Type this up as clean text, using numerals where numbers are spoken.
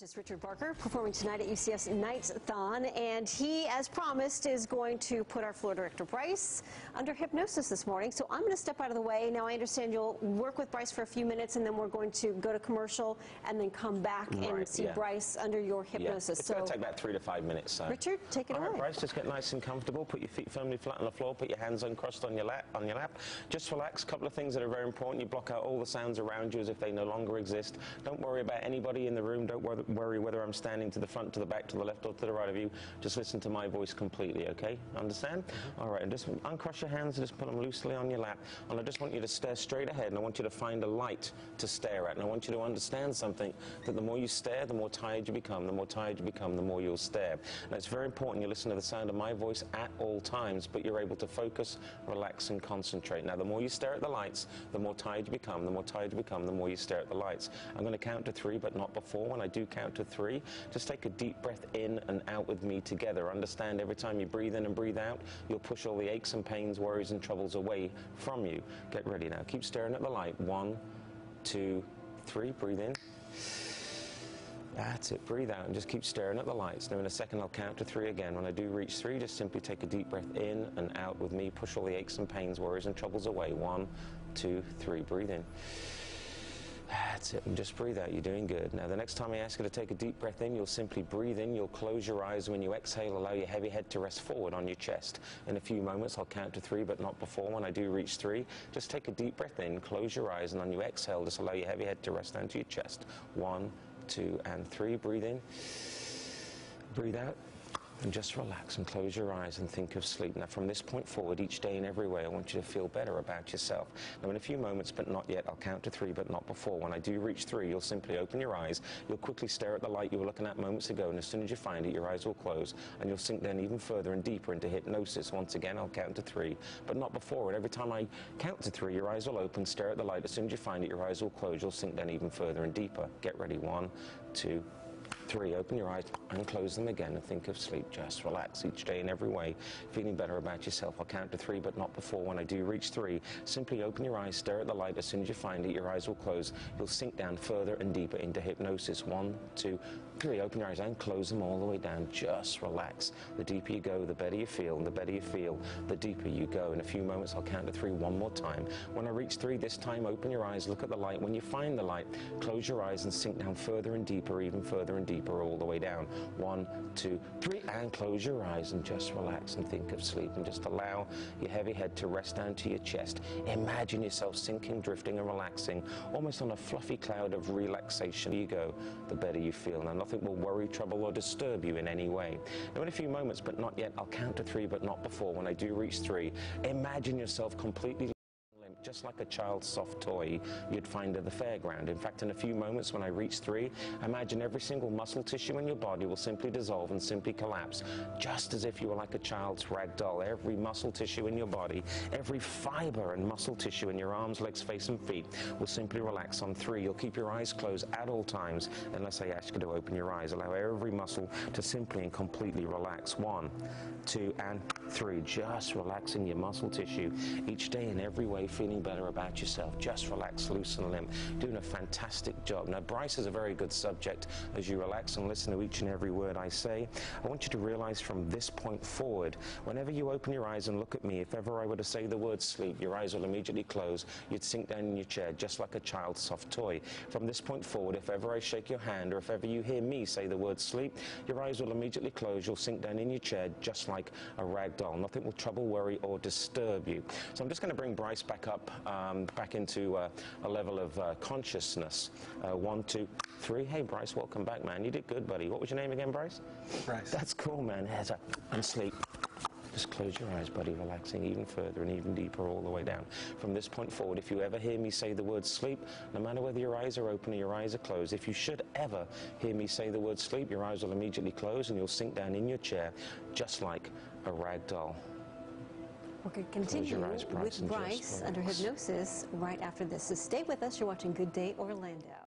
It's Richard Barker performing tonight at UCS Knights Thon, and he, as promised, is going to put our floor director, Bryce, under hypnosis this morning. So I'm going to step out of the way. Now, I understand you'll work with Bryce for a few minutes, and then we're going to go to commercial and then come back and see Bryce under your hypnosis. It's going to take about 3 to 5 minutes. So. Richard, take it away. All right, Bryce, just get nice and comfortable. Put your feet firmly flat on the floor. Put your hands uncrossed on your lap. Just relax. A couple of things that are very important. You block out all the sounds around you as if they no longer exist. Don't worry about anybody in the room. Don't worry whether I'm standing to the front, to the back, to the left, or to the right of you. Just listen to my voice completely, okay? Understand? All right, and just uncross your hands and just put them loosely on your lap. And I just want you to stare straight ahead, and I want you to find a light to stare at. And I want you to understand something, that the more you stare, the more tired you become. The more tired you become, the more you'll stare. Now, it's very important you listen to the sound of my voice at all times, but you're able to focus, relax, and concentrate. Now, the more you stare at the lights, the more tired you become. The more tired you become, the more you stare at the lights. I'm going to count to 3, but not before. When I do count to 3, just take a deep breath in and out with me together. Understand, every time you breathe in and breathe out, you'll push all the aches and pains, worries and troubles away from you. Get ready now. Keep staring at the light. 1, 2, 3. Breathe in. That's it. Breathe out and just keep staring at the lights. Now in a second I'll count to 3 again. When I do reach 3, just simply take a deep breath in and out with me. Push all the aches and pains, worries and troubles away. 1, 2, 3. Breathe in. That's it, and just breathe out, you're doing good. Now the next time I ask you to take a deep breath in, you'll simply breathe in, you'll close your eyes. When you exhale, allow your heavy head to rest forward on your chest. In a few moments, I'll count to 3, but not before. When I do reach 3, just take a deep breath in, close your eyes, and on your exhale, just allow your heavy head to rest down to your chest. 1, 2, and 3, breathe in, breathe out. And just relax and close your eyes and think of sleep. Now from this point forward, each day and every way, I want you to feel better about yourself. Now in a few moments, but not yet, I'll count to 3, but not before. When I do reach 3, you'll simply open your eyes. You'll quickly stare at the light you were looking at moments ago, and as soon as you find it, your eyes will close, and you'll sink down even further and deeper into hypnosis. Once again, I'll count to 3, but not before. And every time I count to 3, your eyes will open, stare at the light. As soon as you find it, your eyes will close. You'll sink down even further and deeper. Get ready. 1, 2, 3, open your eyes and close them again and think of sleep. Just relax each day in every way, feeling better about yourself. I'll count to 3, but not before. When I do reach 3, simply open your eyes, stare at the light. As soon as you find it, your eyes will close. You'll sink down further and deeper into hypnosis. 1, 2, 3, open your eyes and close them all the way down. Just relax. The deeper you go, the better you feel, and the better you feel, the deeper you go. In a few moments, I'll count to 3 one more time. When I reach 3 this time, open your eyes, look at the light. When you find the light, close your eyes and sink down further and deeper, even further and deeper. All the way down. 1, 2, 3, and close your eyes and just relax and think of sleep, and just allow your heavy head to rest down to your chest. Imagine yourself sinking, drifting and relaxing, almost on a fluffy cloud of relaxation. You go, the better you feel. Now nothing will worry, trouble or disturb you in any way. Now in a few moments, but not yet, I'll count to 3, but not before. When I do reach 3, imagine yourself completely just like a child's soft toy you'd find at the fairground. In fact, in a few moments, when I reach 3, imagine every single muscle tissue in your body will simply dissolve and simply collapse, just as if you were like a child's rag doll. Every muscle tissue in your body, every fiber and muscle tissue in your arms, legs, face and feet will simply relax. On 3, you'll keep your eyes closed at all times unless I ask you to open your eyes. Allow every muscle to simply and completely relax. 1, 2, and 3, just relaxing your muscle tissue each day in every way, feeling better about yourself. Just relax, loose and limp, doing a fantastic job. Now Bryce is a very good subject. As you relax and listen to each and every word I say, I want you to realize from this point forward, whenever you open your eyes and look at me, if ever I were to say the word sleep, your eyes will immediately close. You'd sink down in your chair just like a child's soft toy. From this point forward, if ever I shake your hand, or if ever you hear me say the word sleep, your eyes will immediately close. You'll sink down in your chair just like a rag doll. Nothing will trouble, worry or disturb you. So I'm just going to bring Bryce back into a level of consciousness. 1, 2, 3. Hey, Bryce, welcome back, man. You did good, buddy. What was your name again, Bryce? Bryce. That's cool, man. And sleep. Just close your eyes, buddy, relaxing even further and even deeper all the way down. From this point forward, if you ever hear me say the word sleep, no matter whether your eyes are open or your eyes are closed, if you should ever hear me say the word sleep, your eyes will immediately close and you'll sink down in your chair just like a rag doll. We're going to continue with Bryce under hypnosis right after this. So stay with us. You're watching Good Day Orlando.